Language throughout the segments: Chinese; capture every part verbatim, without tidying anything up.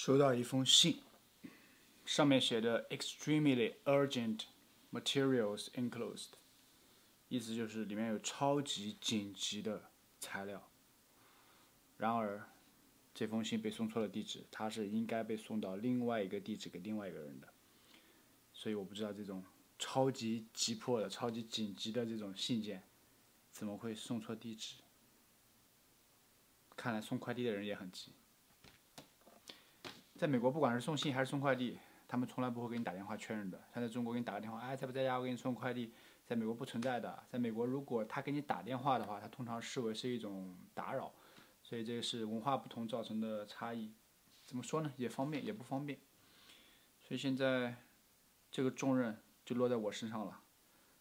收到一封信，上面写着 "extremely urgent materials enclosed"， 意思就是里面有超级紧急的材料。然而，这封信被送错了地址，它是应该被送到另外一个地址给另外一个人的。所以我不知道这种超级急迫的、超级紧急的这种信件，怎么会送错地址？看来送快递的人也很急。 在美国，不管是送信还是送快递，他们从来不会给你打电话确认的。像在中国给你打个电话，哎，在不在家？我给你送快递。在美国不存在的。在美国，如果他给你打电话的话，他通常视为是一种打扰，所以这是文化不同造成的差异。怎么说呢？也方便，也不方便。所以现在这个重任就落在我身上了，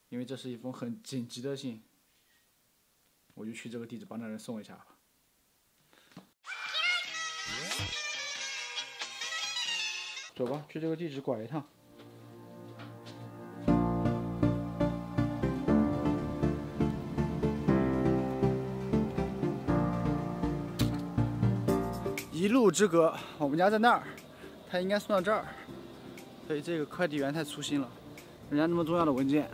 因为这是一封很紧急的信，我就去这个地址帮那人送一下吧。 走吧，去这个地址拐一趟。一路之隔，我们家在那儿，他应该送到这儿。所以这个快递员太粗心了，人家那么重要的文件。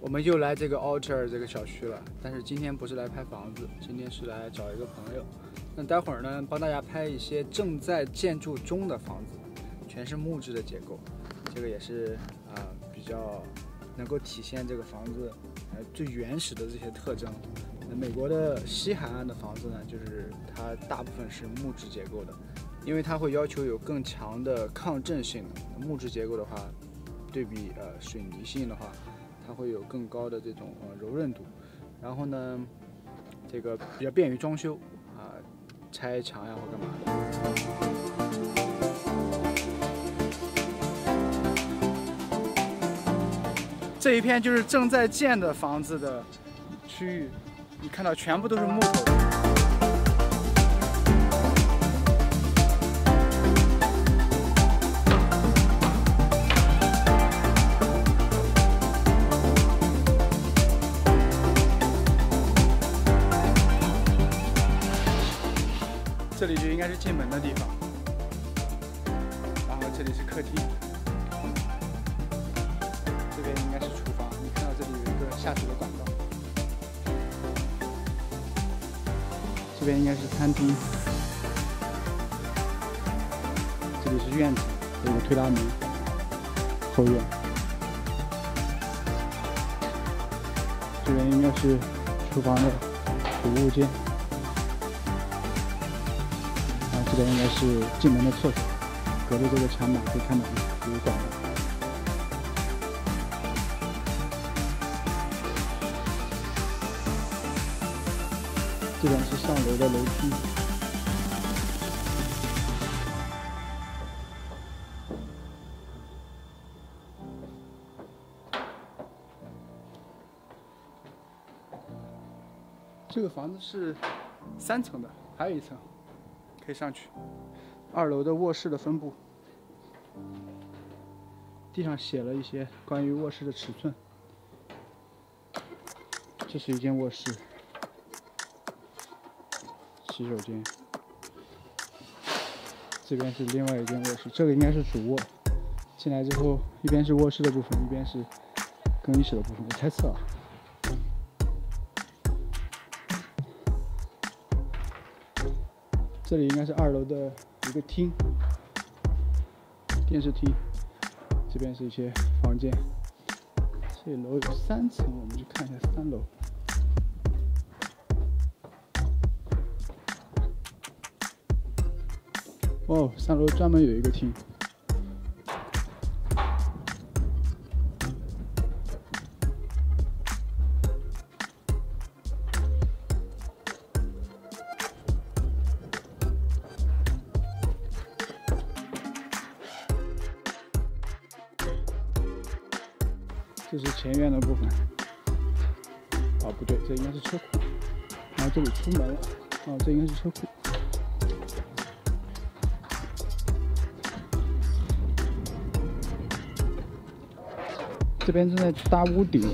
我们又来这个 Alter 这个小区了，但是今天不是来拍房子，今天是来找一个朋友。 那待会儿呢，帮大家拍一些正在建筑中的房子，全是木质的结构，这个也是啊、呃、比较能够体现这个房子呃最原始的这些特征。那美国的西海岸的房子呢，就是它大部分是木质结构的，因为它会要求有更强的抗震性能。木质结构的话，对比呃水泥性的话，它会有更高的这种、呃、柔韧度，然后呢，这个比较便于装修。 拆墙呀，或干嘛的？这一片就是正在建的房子的区域，你看到全部都是木头的。这里就应该是进门的地方，然后这里是客厅，这边应该是厨房。你看到这里有一个下水的管道，这边应该是餐厅，这里是院子，有个推拉门，后院，这边应该是厨房的储物间。 这应该是进门的厕所，隔着这个墙板可以看到有管道。这边是上楼的楼梯。这个房子是三层的，还有一层。 可以上去，二楼的卧室的分布，地上写了一些关于卧室的尺寸。这是一间卧室，洗手间，这边是另外一间卧室，这个应该是主卧。进来之后，一边是卧室的部分，一边是更衣室的部分，我猜测啊。 这里应该是二楼的一个厅，电视厅。这边是一些房间。这楼有三层，我们去看一下三楼。哦，三楼专门有一个厅。这是前院的部分，哦不对，这应该是车库。然后这里出门了，哦这应该是车库。这边正在搭屋顶，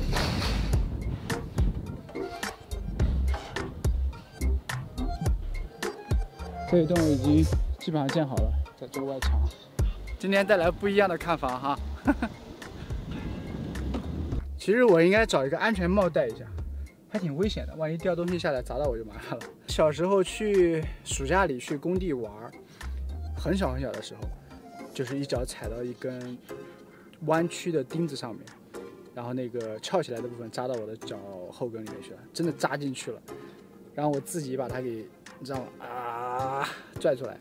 这一洞已经基本上建好了，在这个外墙。今天带来不一样的看法哈。其实我应该找一个安全帽戴一下，还挺危险的，万一掉东西下来砸到我就麻烦了。小时候去暑假里去工地玩，很小很小的时候，就是一脚踩到一根弯曲的钉子上面，然后那个翘起来的部分扎到我的脚后跟里面去了，真的扎进去了。然后我自己把它给你知道吗？啊，拽出来，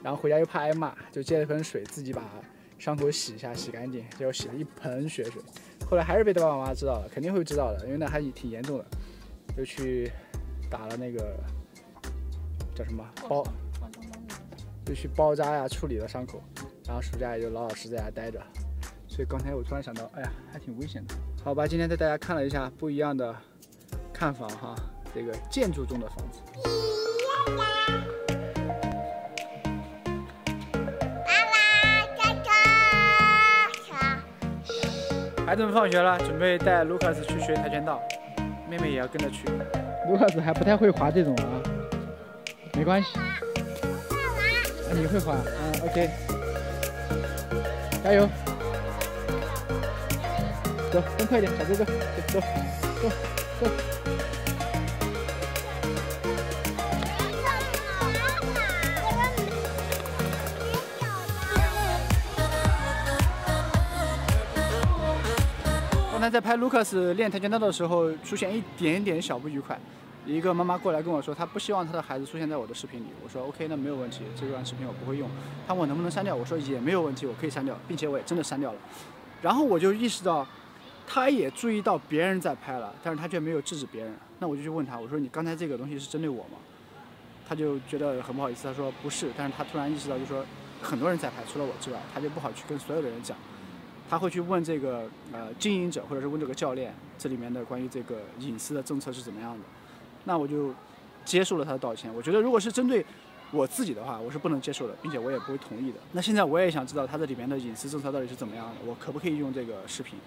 然后回家又怕挨骂，就接了一盆水自己把伤口洗一下，洗干净，结果洗了一盆血水。 后来还是被爸爸妈妈知道了，肯定会知道的，因为那还挺严重的，就去打了那个叫什么包，就去包扎呀、处理了伤口，然后暑假也就老老实实在家待着。所以刚才我突然想到，哎呀，还挺危险的。好吧，今天带大家看了一下不一样的看法哈，这个建筑中的房子。孩子们放学了，准备带 Lucas 去学跆拳道，妹妹也要跟着去。Lucas 还不太会滑这种啊，没关系。啊、你会滑啊 ？OK， 加油！走，更快点，小哥哥，走走走走。刚才在拍 Lucas 练跆拳道的时候，出现一点点小不愉快。一个妈妈过来跟我说，她不希望她的孩子出现在我的视频里。我说 OK， 那没有问题，这段视频我不会用。她问我能不能删掉，我说也没有问题，我可以删掉，并且我也真的删掉了。然后我就意识到，她也注意到别人在拍了，但是她却没有制止别人。那我就去问她，我说你刚才这个东西是针对我吗？她就觉得很不好意思，她说不是。但是她突然意识到，就说很多人在拍，除了我之外，她就不好去跟所有的人讲。 他会去问这个呃经营者，或者是问这个教练，这里面的关于这个隐私的政策是怎么样的。那我就接受了他的道歉。我觉得如果是针对我自己的话，我是不能接受的，并且我也不会同意的。那现在我也想知道他这里面的隐私政策到底是怎么样的，我可不可以用这个视频？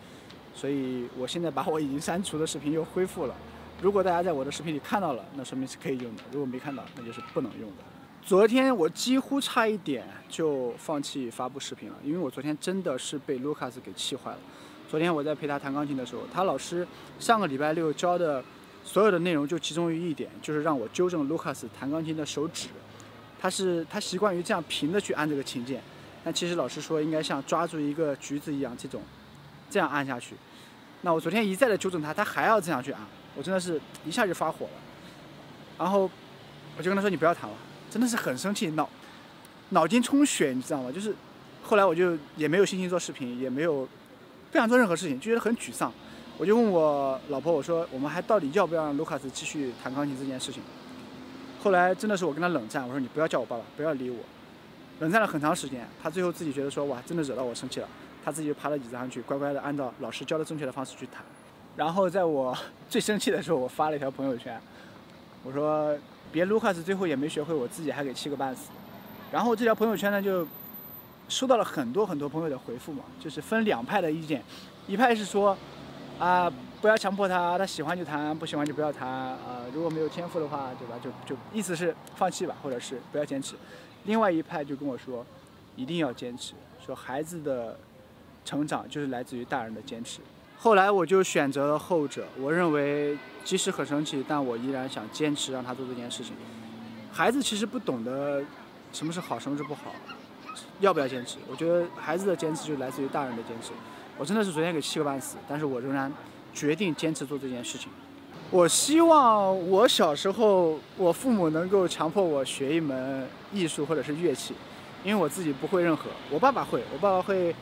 所以我现在把我已经删除的视频又恢复了。如果大家在我的视频里看到了，那说明是可以用的；如果没看到，那就是不能用的。 昨天我几乎差一点就放弃发布视频了，因为我昨天真的是被 Lucas 给气坏了。昨天我在陪他弹钢琴的时候，他老师上个礼拜六教的所有的内容就集中于一点，就是让我纠正 Lucas 弹钢琴的手指。他是他习惯于这样平的去按这个琴键，但其实老师说应该像抓住一个橘子一样这种，这样按下去。那我昨天一再的纠正他，他还要这样去按，我真的是一下就发火了。然后我就跟他说：“你不要弹了。” 真的是很生气，脑脑筋充血，你知道吗？就是后来我就也没有心情做视频，也没有不想做任何事情，就觉得很沮丧。我就问我老婆，我说我们还到底要不要让卢卡斯继续弹钢琴这件事情？后来真的是我跟他冷战，我说你不要叫我爸爸，不要理我。冷战了很长时间，他最后自己觉得说哇，真的惹到我生气了，他自己就爬到椅子上去，乖乖的按照老师教的正确的方式去弹。然后在我最生气的时候，我发了一条朋友圈，我说。 别 Lucas 最后也没学会，我自己还给气个半死。然后这条朋友圈呢，就收到了很多很多朋友的回复嘛，就是分两派的意见，一派是说啊、呃，不要强迫他，他喜欢就弹，不喜欢就不要弹，呃，如果没有天赋的话，对吧？就就意思是放弃吧，或者是不要坚持。另外一派就跟我说，一定要坚持，说孩子的成长就是来自于大人的坚持。后来我就选择了后者，我认为。 即使很生气，但我依然想坚持让他做这件事情。孩子其实不懂得什么是好，什么是不好，要不要坚持？我觉得孩子的坚持就来自于大人的坚持。我真的是昨天给气个半死，但是我仍然决定坚持做这件事情。我希望我小时候，我父母能够强迫我学一门艺术或者是乐器，因为我自己不会任何。我爸爸会，我爸爸会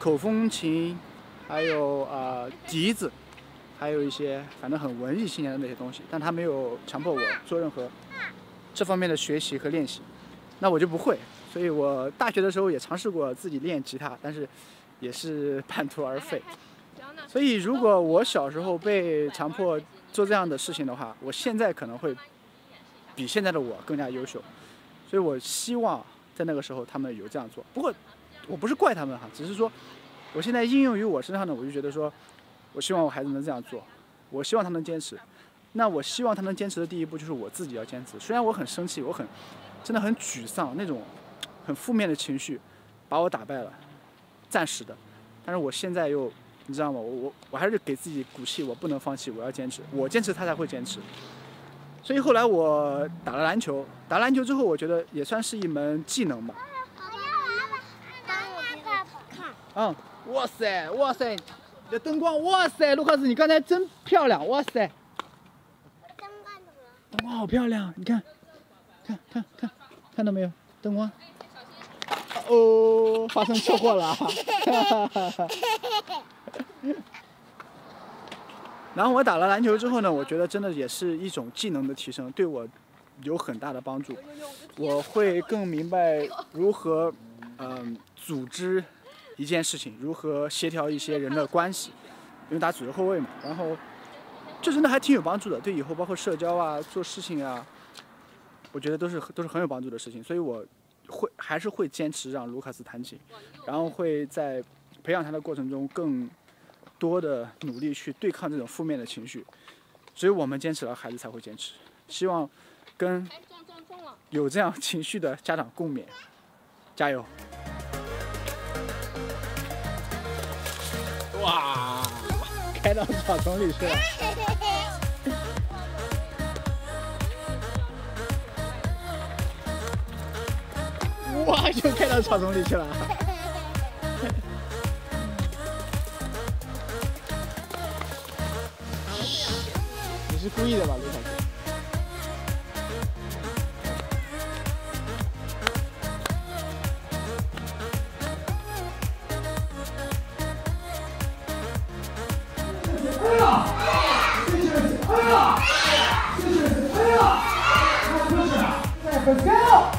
口风琴，还有呃笛子。 还有一些反正很文艺青年的那些东西，但他没有强迫我做任何这方面的学习和练习，那我就不会。所以我大学的时候也尝试过自己练吉他，但是也是半途而废。所以如果我小时候被强迫做这样的事情的话，我现在可能会比现在的我更加优秀。所以我希望在那个时候他们有这样做。不过我不是怪他们哈，只是说我现在应用于我身上呢，我就觉得说。 我希望我孩子能这样做，我希望他能坚持。那我希望他能坚持的第一步就是我自己要坚持。虽然我很生气，我很真的很沮丧，那种很负面的情绪把我打败了，暂时的。但是我现在又你知道吗？我我我还是给自己鼓气，我不能放弃，我要坚持，我坚持他才会坚持。所以后来我打了篮球，打篮球之后我觉得也算是一门技能吧。嗯，哇塞，哇塞，这灯光，哇塞，卢卡斯，你刚才真漂亮，哇塞。灯光怎么了？灯光好漂亮，你看，看看看，看到没有？灯光。哦，发生车祸了。然后我打了篮球之后呢，我觉得真的也是一种技能的提升，对我有很大的帮助。我会更明白如何，嗯、呃，组织一件事情，如何协调一些人的关系，因为打组织后卫嘛。然后这真的还挺有帮助的，对以后包括社交啊、做事情啊，我觉得都是都是很有帮助的事情。所以我会还是会坚持让卢卡斯弹琴，然后会在培养他的过程中更多的努力去对抗这种负面的情绪，只有我们坚持了，孩子才会坚持。希望跟有这样情绪的家长共勉，加油！哇，开到草丛里去了。哇，又开到草丛里去了。是故意的吧，卢小姐。哎呀！谢谢谢谢！哎呀！谢谢谢谢！哎呀！太客气了！太客气了！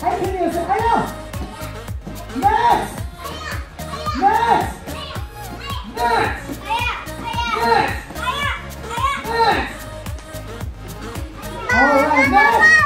还肯定是哎呀 ！Nice！ Nice！ Nice！ Nice！ All right, guys.